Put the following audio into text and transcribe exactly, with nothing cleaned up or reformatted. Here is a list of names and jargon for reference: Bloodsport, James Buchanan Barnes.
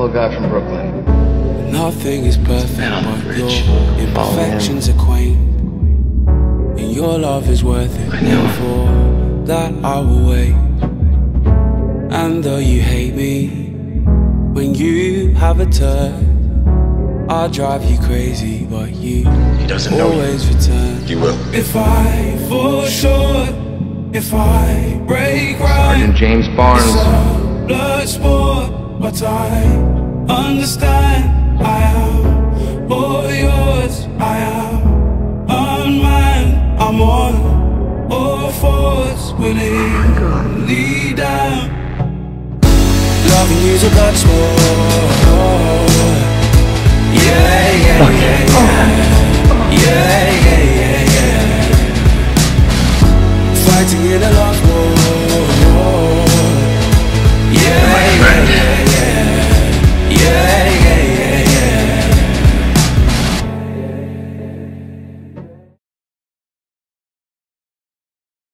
fellow guy from Brooklyn. Nothing is perfect, but your imperfections are quaint, and your love is worth it. I know. For that I will wait. And though you hate me, when you have a turn, I'll drive you crazy, but you he doesn't always know you. Return. You will. If I fall short, if I break right, Sergeant James Barnes. Bloodsport, but I understand. I am all yours. I am unmanned. I'm on all fours with it. Knee down. Loving you's a blood sport. Yeah, yeah, yeah, yeah. Yeah, yeah, yeah, yeah. Fighting in a love war.